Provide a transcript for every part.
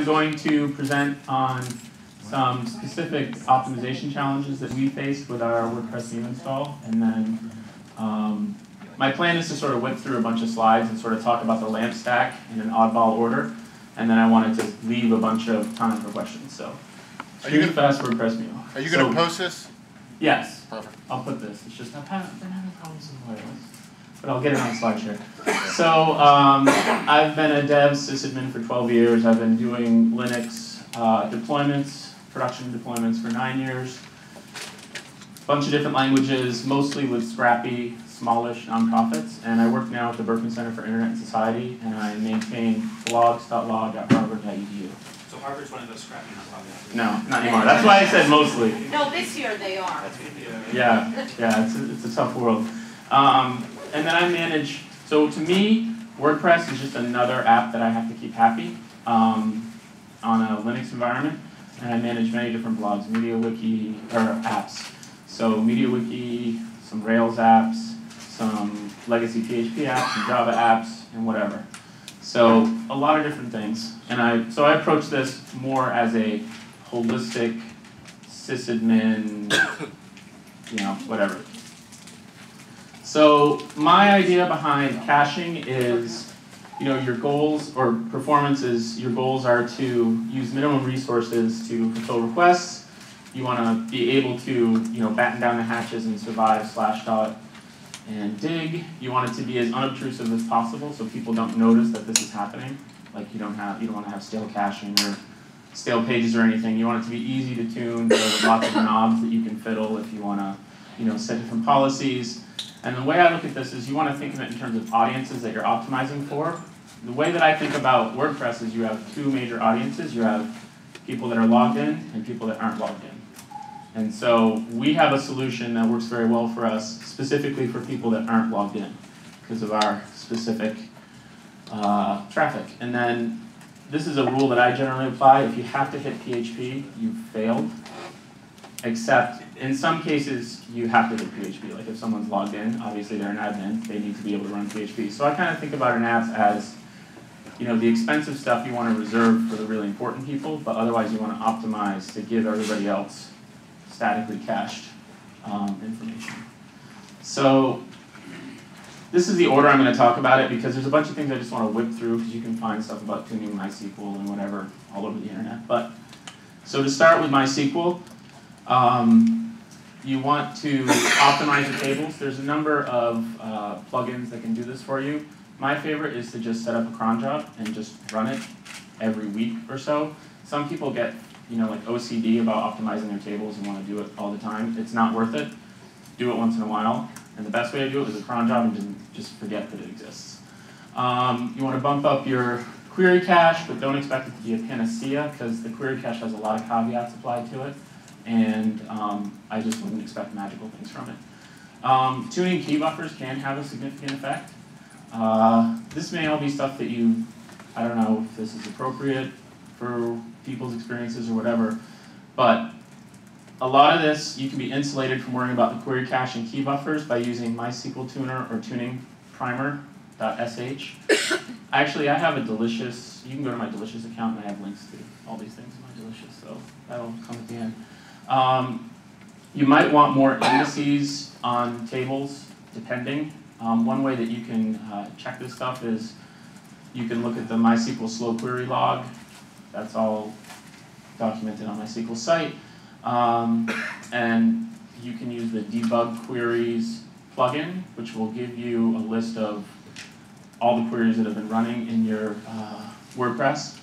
I'm going to present on some specific optimization challenges that we faced with our WordPress MU install, and then my plan is to sort of whip through a bunch of slides and sort of talk about the LAMP stack in an oddball order, and then I wanted to leave a bunch of time for questions. So, fast WordPress MU. Are you going to post this? Yes. Perfect. I'll put this. It's just I've been having problems with wireless, but I'll get it on SlideShare. So I've been a dev sysadmin for 12 years. I've been doing Linux deployments, production deployments for 9 years. A bunch of different languages, mostly with scrappy, smallish nonprofits. And I work now at the Berkman Center for Internet and Society, and I maintain blogs.law.harvard.edu. So Harvard's one of those scrappy nonprofits. No, not anymore. That's why I said mostly. No, this year they are. Yeah, it's a tough world. And then I manage, so to me, WordPress is just another app that I have to keep happy on a Linux environment. And I manage many different blogs, MediaWiki, or apps. So MediaWiki, some Rails apps, some legacy PHP apps, some Java apps, and whatever. So a lot of different things. And so I approach this more as a holistic sysadmin, you know, whatever. So my idea behind caching is, you know, your goals or performance is your goals are to use minimum resources to fulfill requests. You want to be able to, you know, batten down the hatches and survive /dot and dig. You want it to be as unobtrusive as possible so people don't notice that this is happening. Like you don't want to have stale caching or stale pages or anything. You want it to be easy to tune. There's lots of knobs that you can fiddle if you want to, you know, set different policies. And the way I look at this is you want to think of it in terms of audiences that you're optimizing for. The way that I think about WordPress is you have two major audiences. You have people that are logged in and people that aren't logged in. And so we have a solution that works very well for us, specifically for people that aren't logged in because of our specific traffic. And then this is a rule that I generally apply. If you have to hit PHP, you've failed, except in some cases, you have to hit PHP. Like if someone's logged in, obviously they're an admin. They need to be able to run PHP. So I kind of think about an app as, you know, the expensive stuff you want to reserve for the really important people, but otherwise you want to optimize to give everybody else statically cached information. So this is the order I'm going to talk about it because there's a bunch of things I just want to whip through because you can find stuff about tuning MySQL and whatever all over the internet. But so to start with MySQL, you want to optimize your tables. There's a number of plugins that can do this for you. My favorite is to just set up a cron job and just run it every week or so. Some people get, you know, like OCD about optimizing their tables and want to do it all the time. It's not worth it. Do it once in a while. And the best way to do it is a cron job and just forget that it exists. You want to bump up your query cache, but don't expect it to be a panacea because the query cache has a lot of caveats applied to it. And I just wouldn't expect magical things from it. Tuning key buffers can have a significant effect. This may all be stuff that you, I don't know if this is appropriate for people's experiences or whatever, but a lot of this, you can be insulated from worrying about the query cache and key buffers by using MySQL Tuner or tuningprimer.sh. Actually, I have a Delicious, you can go to my Delicious account and I have links to all these things in my Delicious, so that'll come at the end. You might want more indices on tables, depending. One way that you can check this stuff is you can look at the MySQL slow query log. That's all documented on MySQL site. And you can use the debug queries plugin, which will give you a list of all the queries that have been running in your WordPress.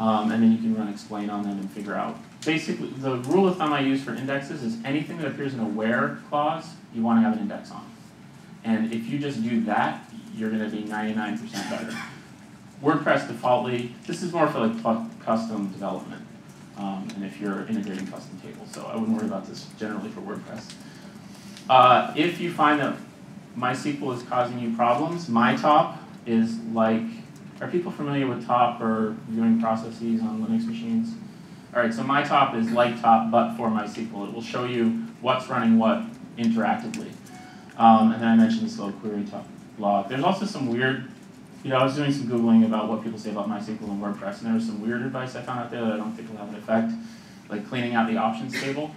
And then you can run explain on them and figure out. Basically, the rule of thumb I use for indexes is anything that appears in a where clause, you want to have an index on. And if you just do that, you're going to be 99% better. WordPress defaultly, this is more for like custom development, and if you're integrating custom tables. So I wouldn't worry about this generally for WordPress. If you find that MySQL is causing you problems, MyTop is like, are people familiar with top or viewing processes on Linux machines? All right, so MyTop is like top, but for MySQL. It will show you what's running what interactively. And then I mentioned the slow query log. There's also some weird Yeah, I was doing some Googling about what people say about MySQL and WordPress, and there was some weird advice I found out there that I don't think will have an effect, like cleaning out the options table.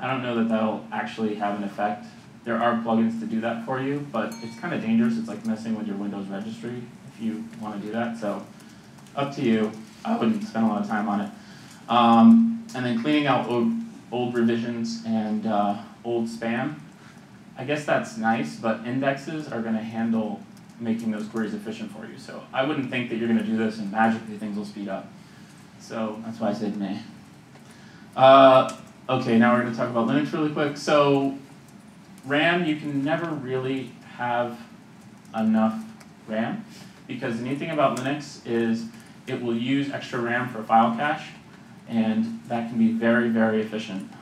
I don't know that that'll actually have an effect. There are plugins to do that for you, but it's kind of dangerous. It's like messing with your Windows registry if you want to do that, so up to you. I wouldn't spend a lot of time on it. And then cleaning out old revisions and old spam. I guess that's nice, but indexes are going to handle making those queries efficient for you. So I wouldn't think that you're going to do this and magically things will speed up. So that's why I said meh. Okay, now we're going to talk about Linux really quick. So RAM, you can never really have enough RAM, because the neat thing about Linux is it will use extra RAM for file cache, and that can be very, very efficient.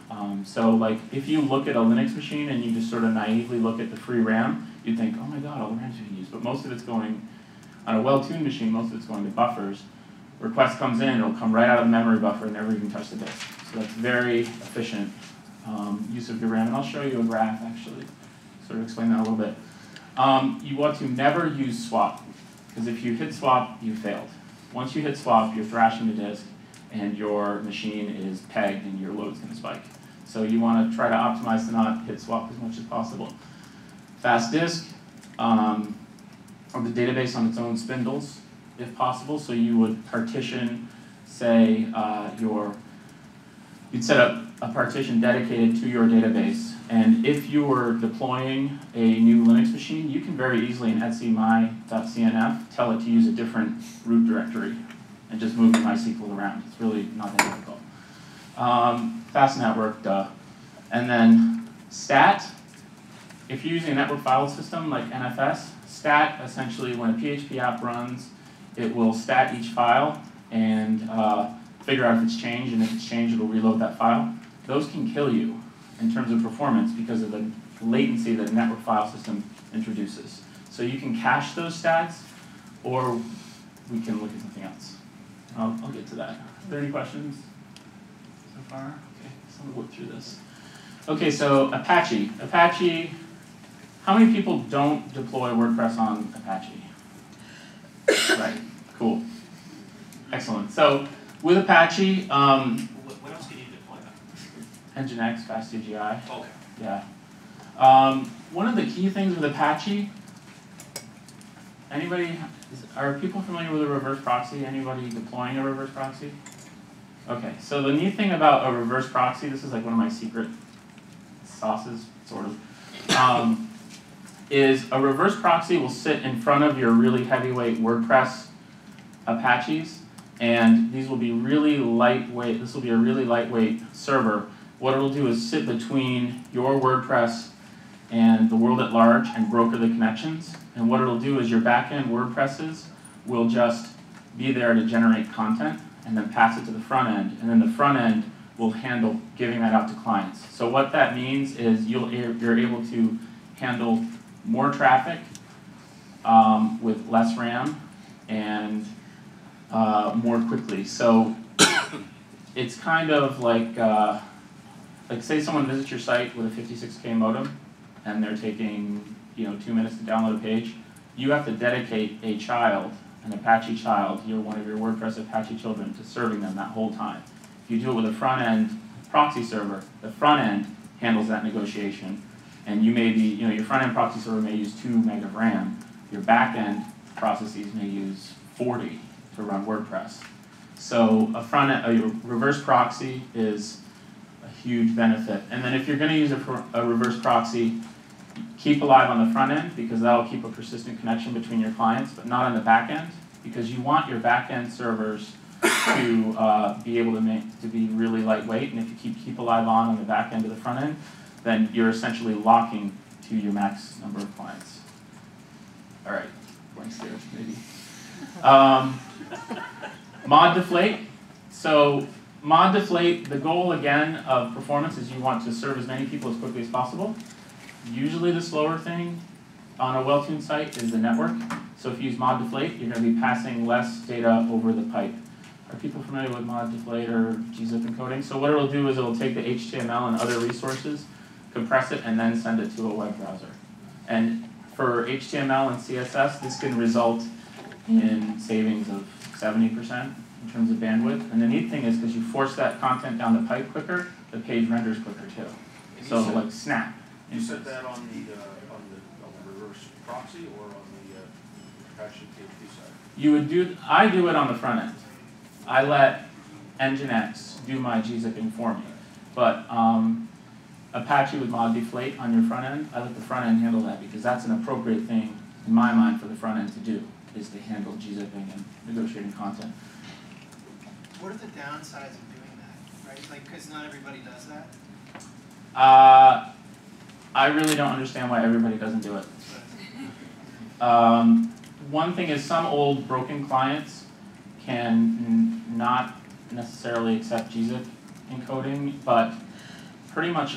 So like if you look at a Linux machine and you just sort of naively look at the free RAM, you'd think, oh my god, all the RAMs we can use. But most of it's going, on a well-tuned machine, most of it's going to buffers. Request comes in, it'll come right out of the memory buffer and never even touch the disk. So that's very efficient use of your RAM. And I'll show you a graph, actually, sort of explain that a little bit. You want to never use swap, because if you hit swap, you failed. Once you hit swap, you're thrashing the disk, and your machine is pegged, and your load's going to spike. So you want to try to optimize to not hit swap as much as possible. Fast disk, or the database on its own spindles, if possible. So you would partition, say, you'd set up a partition dedicated to your database. And if you were deploying a new Linux machine, you can very easily in etcmy.cnf tell it to use a different root directory and just move the MySQL around. It's really not that difficult. Fast network, duh. And then stat, if you're using a network file system like NFS, stat essentially when a PHP app runs, it will stat each file and figure out if it's changed, and if it's changed, it'll reload that file. Those can kill you in terms of performance because of the latency that a network file system introduces. So you can cache those stats, or we can look at something else. I'll get to that. Are there any questions so far? Okay, so I'm gonna work through this. Okay, so Apache. Apache, how many people don't deploy WordPress on Apache? Right, cool. Excellent. So with Apache, what else can you deploy on? Nginx, fast CGI. Okay. Yeah. One of the key things with Apache, anybody, are people familiar with a reverse proxy? Anybody deploying a reverse proxy? Okay, so the neat thing about a reverse proxy, this is like one of my secret sauces, sort of, is a reverse proxy will sit in front of your really heavyweight WordPress Apaches, and these will be really lightweight. This will be a really lightweight server. What it'll do is sit between your WordPress and the world at large and broker the connections. And what it'll do is your backend WordPresses will just be there to generate content and then pass it to the front end, and then the front end will handle giving that out to clients. So what that means is you're able to handle more traffic with less RAM and more quickly. So it's kind of like say someone visits your site with a 56K modem and they're taking 2 minutes to download a page. You have to dedicate a child, an Apache child, you're one of your WordPress Apache children, to serving them that whole time. If you do it with a front-end proxy server, the front-end handles that negotiation. And you may be, your front-end proxy server may use 2 meg of RAM. Your back-end processes may use 40 to run WordPress. So a reverse proxy is a huge benefit. And then if you're going to use a reverse proxy, keep alive on the front end, because that'll keep a persistent connection between your clients, but not on the back end, because you want your back end servers to be able to be really lightweight. And if you keep alive on the back end of the front end, then you're essentially locking to your max number of clients. All right, blank stairs maybe. Mod deflate. So mod deflate, the goal again of performance is you want to serve as many people as quickly as possible. Usually the slower thing on a well-tuned site is the network. So if you use mod deflate, you're going to be passing less data over the pipe. Are people familiar with mod deflate or gzip encoding? So what it'll do is it'll take the HTML and other resources, compress it, and then send it to a web browser. And for HTML and CSS, this can result in savings of 70% in terms of bandwidth. And the neat thing is, because you force that content down the pipe quicker, the page renders quicker too. And so like snap. You set that on the reverse proxy or on the Apache PHP side? You would do. I do it on the front end. I let Nginx do my gzipping for me, but Apache would mod deflate on your front end. I let the front end handle that because that's an appropriate thing in my mind for the front end to do, is to handle gzipping and negotiating content. What are the downsides of doing that, right? Like, because not everybody does that. I really don't understand why everybody doesn't do it. One thing is some old broken clients can not necessarily accept gzip encoding, but pretty much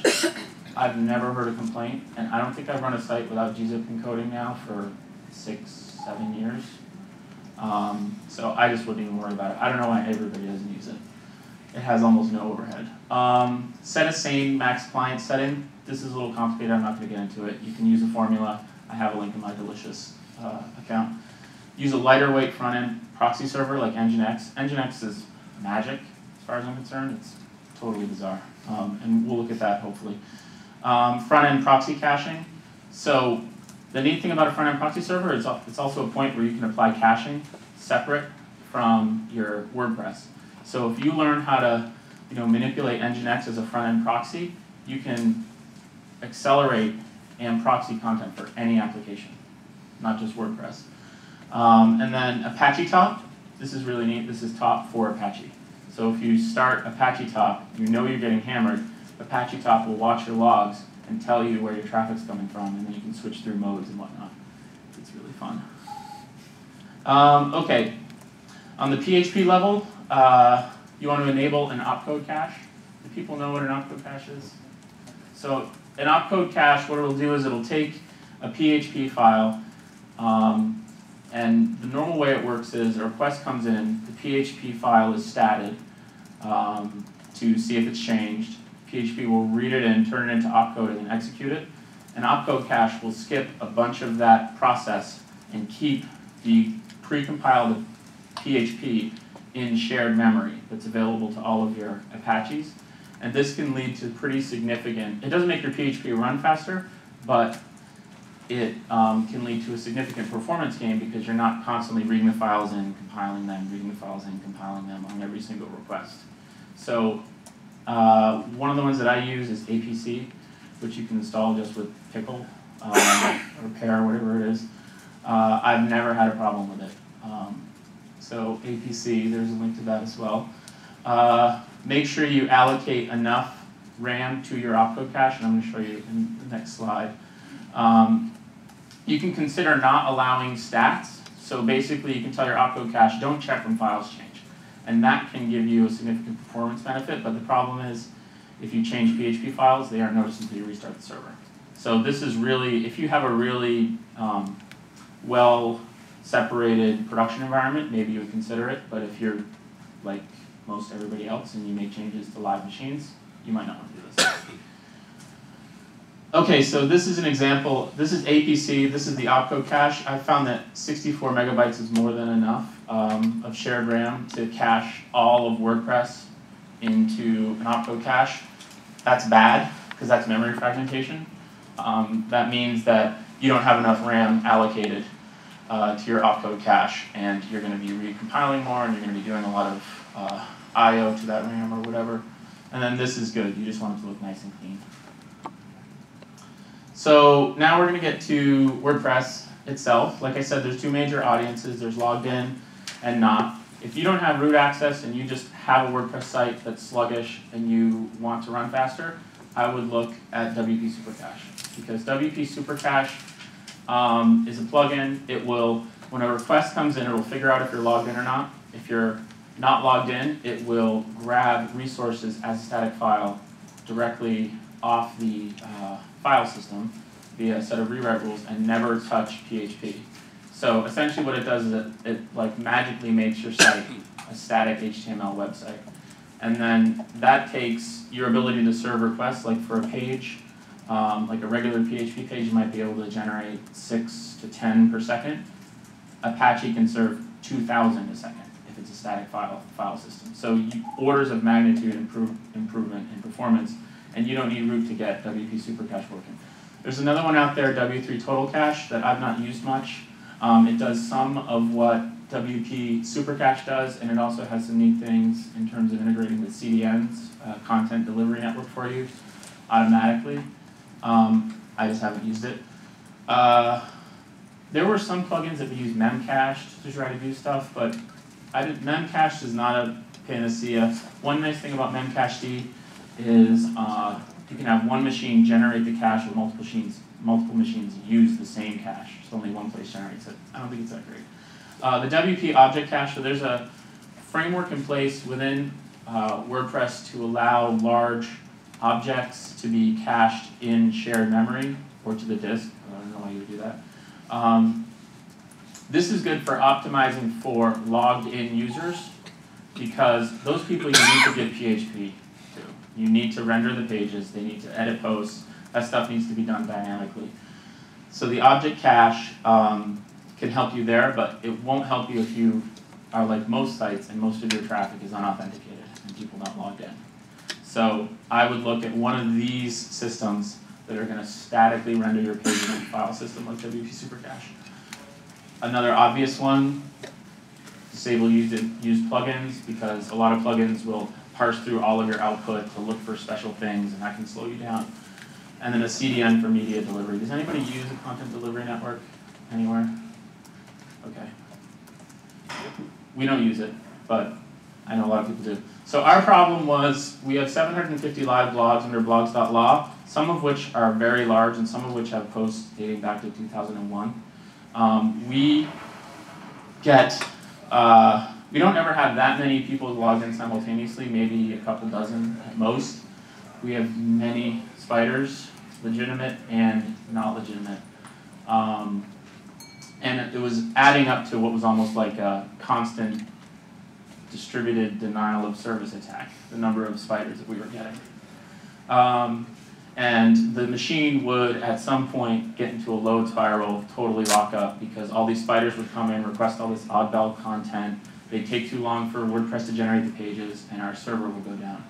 I've never heard a complaint, and I don't think I've run a site without gzip encoding now for 6-7 years. So I just wouldn't even worry about it. I don't know why everybody doesn't use it. It has almost no overhead. Set a sane max client setting. This is a little complicated. I'm not going to get into it. You can use a formula. I have a link in my Delicious account. Use a lighter weight front end proxy server like Nginx. Nginx is magic as far as I'm concerned. It's totally bizarre. And we'll look at that hopefully. Front end proxy caching. So the neat thing about a front end proxy server is it's also a point where you can apply caching separate from your WordPress. So if you learn how to, you know, manipulate Nginx as a front end proxy, you can accelerate and proxy content for any application, not just WordPress. And then Apache Top, this is really neat. This is top for Apache. So if you start Apache Top, you know you're getting hammered. Apache Top will watch your logs and tell you where your traffic's coming from, and then you can switch through modes and whatnot. It's really fun. Okay, on the PHP level, you want to enable an opcode cache. Do people know what an opcode cache is? So an opcode cache, what it'll do is it'll take a PHP file, and the normal way it works is a request comes in, the PHP file is statted to see if it's changed. PHP will read it in, turn it into opcode, and then execute it. An opcode cache will skip a bunch of that process and keep the precompiled PHP in shared memory that's available to all of your Apaches. And this can lead to pretty significant, it doesn't make your PHP run faster, but it can lead to a significant performance gain because you're not constantly reading the files in, compiling them, reading the files in, compiling them on every single request. So one of the ones that I use is APC, which you can install just with pickle or pair, whatever it is. I've never had a problem with it. So APC, there's a link to that as well. Make sure you allocate enough RAM to your opcode cache, and I'm going to show you in the next slide. You can consider not allowing stats. So basically, you can tell your opcode cache, don't check when files change. And that can give you a significant performance benefit, but the problem is if you change PHP files, they aren't noticed until you restart the server. So this is really, if you have a really well-separated production environment, maybe you would consider it, but if you're like most everybody else and you make changes to live machines, you might not want to do this. Okay, so this is an example. This is APC. This is the opcode cache. I found that 64 megabytes is more than enough of shared RAM to cache all of WordPress into an opcode cache. That's bad because that's memory fragmentation. That means that you don't have enough RAM allocated to your opcode cache, and you're going to be recompiling more, and you're going to be doing a lot of I.O. to that RAM or whatever. And then this is good. You just want it to look nice and clean. So now we're going to get to WordPress itself. Like I said, there's two major audiences. There's logged in and not. If you don't have root access and you just have a WordPress site that's sluggish and you want to run faster, I would look at WP Super Cache, because WP Super Cache is a plugin. It will, when a request comes in, it will figure out if you're logged in or not. If you're not logged in, it will grab resources as a static file directly off the file system via a set of rewrite rules and never touch PHP. So essentially what it does is it like magically makes your site a static HTML website. And then that takes your ability to serve requests, like for a page, like a regular PHP page, you might be able to generate 6 to 10 per second. Apache can serve 2,000 a second if it's a static file system. So orders of magnitude improvement in performance, and you don't need root to get WP Super Cache working. There's another one out there, W3 Total Cache, that I've not used much. It does some of what WP Super Cache does, and it also has some neat things in terms of integrating with CDNs, content delivery network for you, automatically. I just haven't used it. There were some plugins that we used memcached to try to do stuff, but memcached is not a panacea. One nice thing about memcached is you can have one machine generate the cache, or multiple machines use the same cache. It's only one place generates it. I don't think it's that great. The WP object cache, so there's a framework in place within WordPress to allow large objects to be cached in shared memory or to the disk. I don't know why you would do that. This is good for optimizing for logged-in users, because those people you need to give PHP to. You need to render the pages. They need to edit posts. That stuff needs to be done dynamically. So the object cache can help you there, but it won't help you if you are like most sites and most of your traffic is unauthenticated and people not logged in. So I would look at one of these systems that are going to statically render your page in a file system like WP Super Cache. Another obvious one, disable used plugins, because a lot of plugins will parse through all of your output to look for special things, and that can slow you down. And then a CDN for media delivery. Does anybody use a content delivery network anywhere? Okay. We don't use it, but I know a lot of people do. So our problem was we have 750 live blogs under blogs.law, some of which are very large and some of which have posts dating back to 2001. We don't ever have that many people logged in simultaneously, maybe a couple dozen at most. We have many spiders, legitimate and not legitimate. And it was adding up to what was almost like a constant distributed denial of service attack, the number of spiders that we were getting. And the machine would, at some point, get into a load spiral, totally lock up, because all these spiders would come in, request all this oddball content. They'd take too long for WordPress to generate the pages, and our server would go down.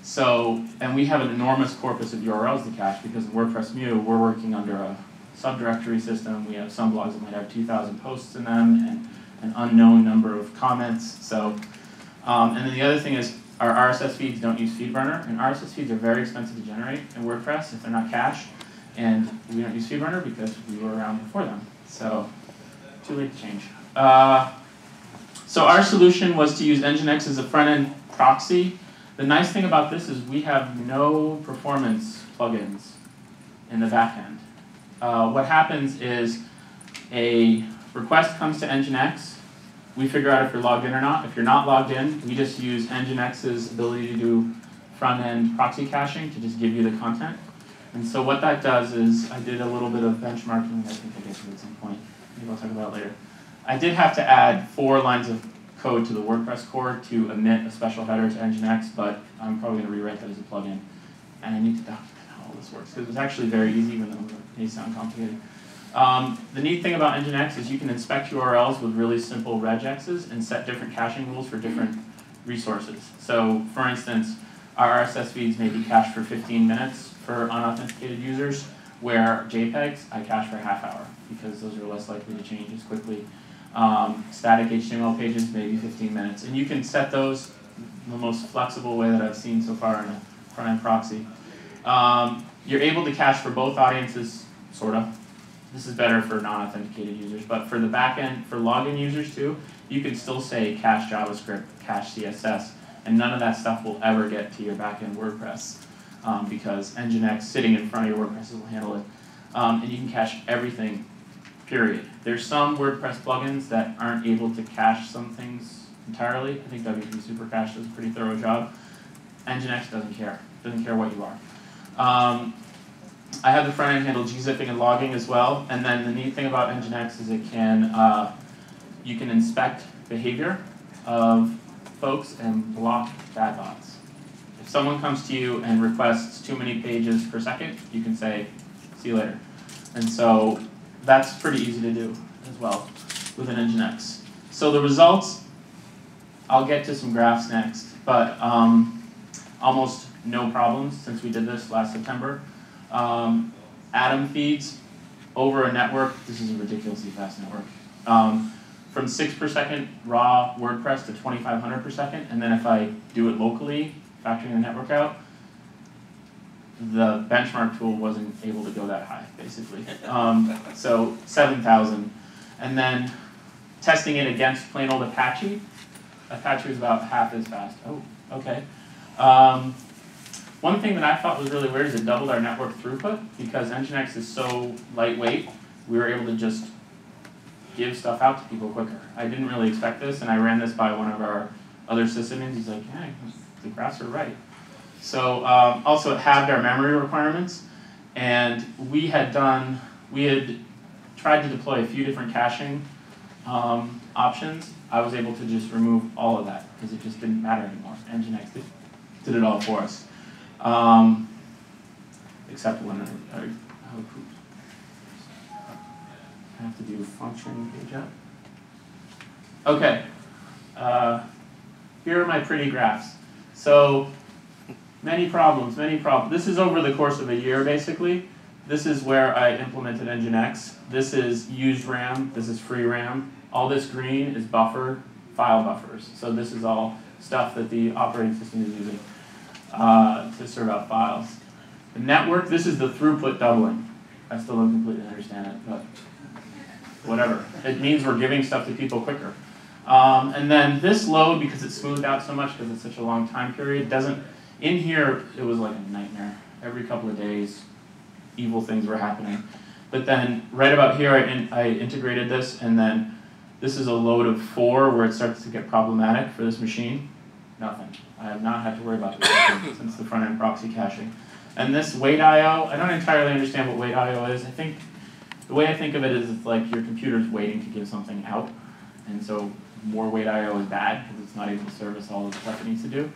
So, and we have an enormous corpus of URLs to cache, because in WordPress MU, we're working under a subdirectory system. We have some blogs that might have 2,000 posts in them, and an unknown number of comments. So, and then the other thing is, our RSS feeds don't use FeedBurner, and RSS feeds are very expensive to generate in WordPress if they're not cached, and we don't use FeedBurner because we were around before them. So, too late to change. So our solution was to use Nginx as a front-end proxy. The nice thing about this is we have no performance plugins in the back-end. What happens is a request comes to Nginx. We figure out if you're logged in or not. If you're not logged in, we just use Nginx's ability to do front-end proxy caching to just give you the content. And so what that does is, I did a little bit of benchmarking. I think I get to at some point. Maybe I'll talk about it later. I did have to add 4 lines of code to the WordPress core to emit a special header to Nginx, but I'm probably going to rewrite that as a plugin. And I need to document how all this works, because it's actually very easy, even though it may sound complicated. The neat thing about Nginx is you can inspect URLs with really simple regexes and set different caching rules for different resources. So, for instance, our RSS feeds may be cached for 15 minutes for unauthenticated users, where JPEGs I cache for a half hour, because those are less likely to change as quickly. Static HTML pages may be 15 minutes. And you can set those in the most flexible way that I've seen so far in a front-end proxy. You're able to cache for both audiences, sort of. This is better for non-authenticated users, but for the back end, for login users too, you can still say cache JavaScript, cache CSS, and none of that stuff will ever get to your back end WordPress, because Nginx sitting in front of your WordPress will handle it. And you can cache everything, period. There's some WordPress plugins that aren't able to cache some things entirely. I think WP Super Cache does a pretty thorough job. Nginx doesn't care what you are. I have the front end handle gzipping and logging as well, and then the neat thing about Nginx is it can, you can inspect behavior of folks and block bad bots. If someone comes to you and requests too many pages per second, you can say, see you later. And so that's pretty easy to do as well. with an Nginx. So the results, I'll get to some graphs next, but almost no problems since we did this last September. Atom feeds over a network, this is a ridiculously fast network, from 6 per second raw WordPress to 2,500 per second, and then if I do it locally, factoring the network out, the benchmark tool wasn't able to go that high, basically. So 7,000. And then testing it against plain old Apache. Apache was about half as fast. Oh, okay. One thing that I thought was really weird is it doubled our network throughput because Nginx is so lightweight, we were able to just give stuff out to people quicker. I didn't really expect this, and I ran this by one of our other sysadmins. He's like, yeah, the graphs are right. So also it halved our memory requirements, and we had tried to deploy a few different caching options. I was able to just remove all of that because it just didn't matter anymore. Nginx did it all for us, except when I have to do function page up. Okay, here are my pretty graphs. So. Many problems, many problems. This is over the course of a year, basically. This is where I implemented Nginx. This is used RAM. This is free RAM. All this green is buffer, file buffers. So this is all stuff that the operating system is using to serve out files. The network, this is the throughput doubling. I still don't completely understand it, but whatever. It means we're giving stuff to people quicker. And then this load, because it's smoothed out so much, because it's such a long time period, doesn't... In here, it was like a nightmare. Every couple of days, evil things were happening. But then right about here, I integrated this, and then this is a load of 4 where it starts to get problematic for this machine. Nothing. I have not had to worry about this since the front-end proxy caching. And this wait I.O., I don't entirely understand what wait I.O. is. I think the way I think of it is it's like your computer's waiting to give something out, and so more wait I.O. is bad because it's not able to service all the stuff it needs to do.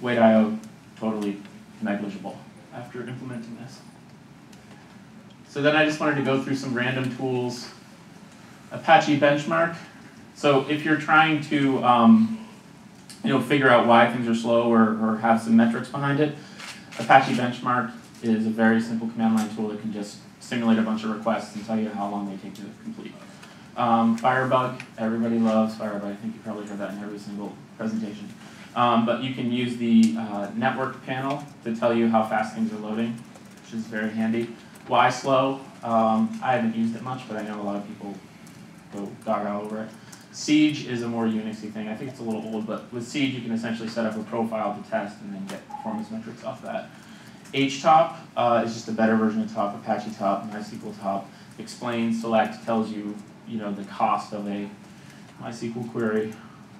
Wait I.O. totally negligible after implementing this. So then I just wanted to go through some random tools. Apache Benchmark. So if you're trying to figure out why things are slow or have some metrics behind it, Apache Benchmark is a very simple command line tool that can just simulate a bunch of requests and tell you how long they take to complete. Firebug, everybody loves Firebug. I think you probably heard that in every single presentation. But you can use the network panel to tell you how fast things are loading, which is very handy. Why slow? I haven't used it much, but I know a lot of people go gaga over it. Siege is a more Unix-y thing. I think it's a little old, but with Siege you can essentially set up a profile to test and then get performance metrics off that. HTOP is just a better version of TOP, Apache TOP, MySQL TOP. Explains, select, tells you, the cost of a MySQL query.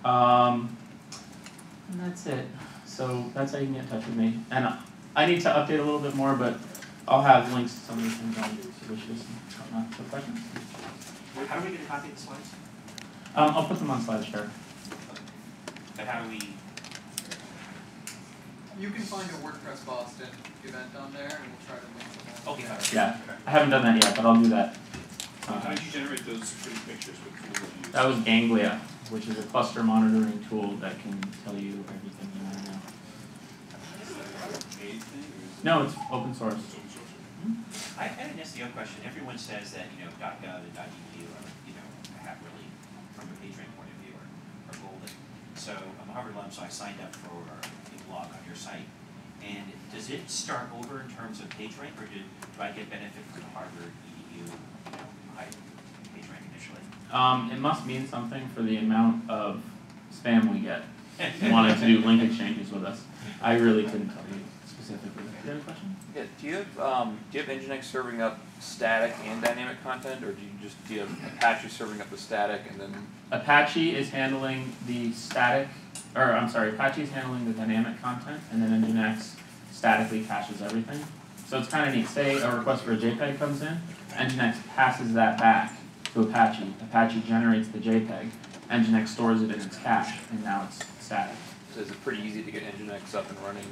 And that's it. So that's how you can get in touch with me. And I need to update a little bit more, but I'll have links to some of these things on your wishes and whatnot. So questions? How are we going to copy the slides? I'll put them on SlideShare. But how do we? You can find a WordPress Boston event on there, and we'll try to link them all. Okay. Yeah. Okay. I haven't done that yet, but I'll do that. How did you generate those pretty pictures? What tool did you use? That was Ganglia, which is a cluster monitoring tool that can tell you everything you want to know. No, it's open source. Mm-hmm. I had an SEO question. Everyone says that .gov and .edu are have really from a page rank point of view are golden. So I'm a Harvard alum, so I signed up for a blog on your site. And does it start over in terms of page rank, or do I get benefit from the Harvard EDU high page rank initially? It must mean something for the amount of spam we get. They wanted to do link exchanges with us. I really couldn't tell you specifically. Do you have a question? Yeah. Do you have Nginx serving up static and dynamic content, or do you have Apache serving up the static and then? Apache is handling the dynamic content, and then Nginx statically caches everything. So it's kind of neat. Say a request for a JPEG comes in, Nginx passes that back to Apache. Apache generates the JPEG. Nginx stores it in its cache, and now it's static. So is it pretty easy to get Nginx up and running?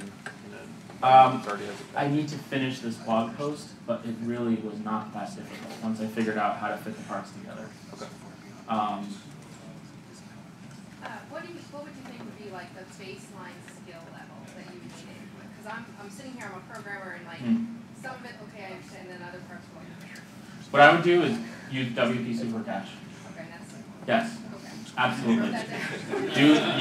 I need to finish this blog post, but it really was not that difficult once I figured out how to fit the parts together. Okay. What would you think would be like the baseline skill level that you needed? Because I'm sitting here, I'm a programmer, and like some of it, okay, I understand, and then other parts will what I would do is use WP Super Cache. Okay, that's it. Yes. Okay. Absolutely.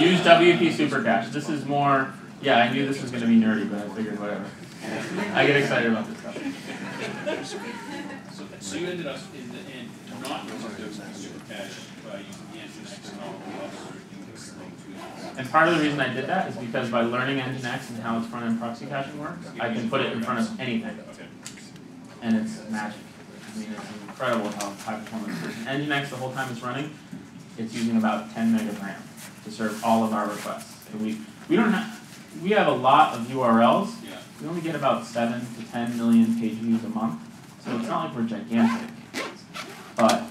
Use WP Super Cache. This is more, yeah, I knew this was going to be nerdy, but I figured whatever. I get excited about this stuff. So you ended up in the end not using WP Super Cache by using the Nginx and all the And part of the reason I did that is because by learning Nginx and how its front-end proxy caching works, I can put it in front of anything. And it's magic. I mean, it's incredible how high performance is. Nginx, the whole time it's running, it's using about 10 meg of RAM to serve all of our requests. And we have a lot of URLs. Yeah. We only get about 7 to 10 million page views a month. So it's not like we're gigantic. But,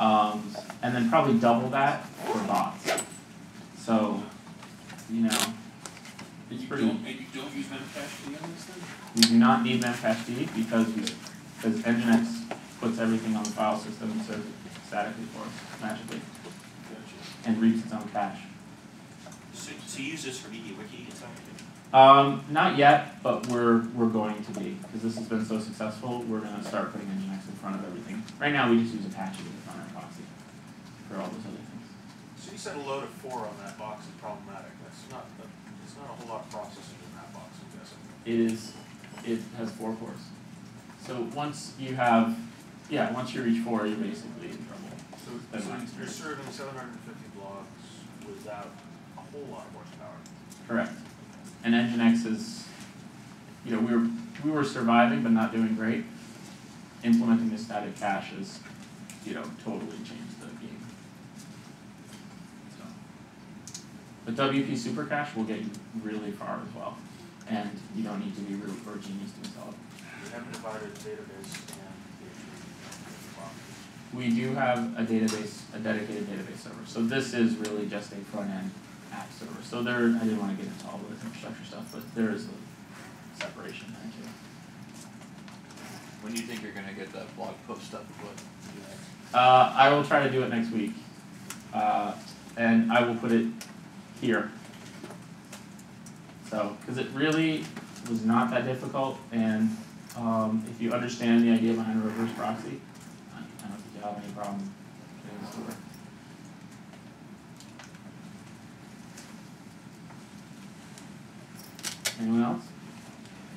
and then probably double that for bots. So, you know, it's pretty... And you don't use memcached on this thing? We do not need memcached because Nginx puts everything on the file system and serves it statically for us, magically, and reads its own cache. So you use this for MediaWiki and stuff? Not yet, but we're going to be, because this has been so successful, we're going to start putting Nginx in front of everything. Right now, we just use Apache in front of proxy for all those other things. So you said a load of 4 on that box is problematic. It's not a whole lot of processing in that box, I'm guessing. It has 4 cores. So once you have, yeah, once you reach 4, you're basically in trouble. So you're serving 750 blogs without a whole lot of horsepower. Correct. And Nginx is, you know, we were surviving but not doing great. Implementing the static cache is, you know, totally changed the game. So, but WP Super Cache will get you really far as well, and you don't need to be real or genius to install it. We have a divided database and we do have a database, a dedicated database server. So this is really just a front-end app server. So there, I didn't want to get into all the infrastructure stuff, but there is a separation there too. When do you think you're going to get that blog post up? I will try to do it next week, and I will put it here. So, because it really was not that difficult, and if you understand the idea behind a reverse proxy, I don't think you'll have any problem getting this to work. Anyone else?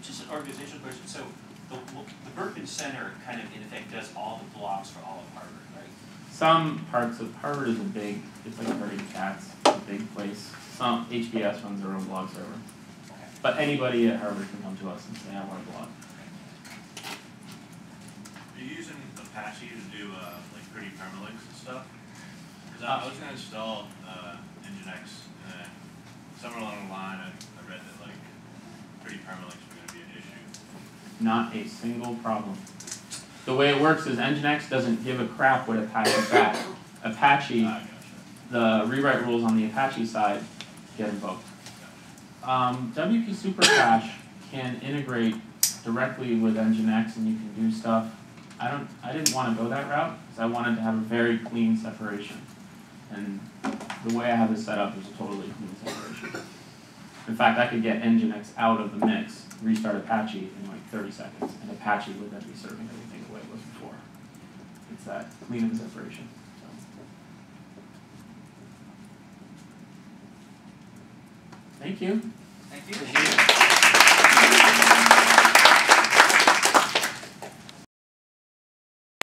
Just an organizational question. So the Berkman Center kind of, in effect, does all the blogs for all of Harvard, right? Some parts of Harvard is a big, it's like a herd of cats, a big place. Some HBS runs their own blog server. Okay. But anybody at Harvard can come to us and say, I want a blog. Are you using Apache to do like pretty permalinks and stuff? Because I was going to install Nginx, and then somewhere along the line I read that like pretty permalinks were going to be an issue. Not a single problem. The way it works is Nginx doesn't give a crap what Apache is back. Apache, the rewrite rules on the Apache side get invoked. WP Super Cache can integrate directly with Nginx, and you can do stuff. I didn't want to go that route because I wanted to have a very clean separation. And the way I have this set up is a totally clean separation. In fact, I could get Nginx out of the mix, restart Apache in like 30 seconds, and Apache would then be serving everything the way it was before. It's that clean and separation. So. Thank you. Thank you.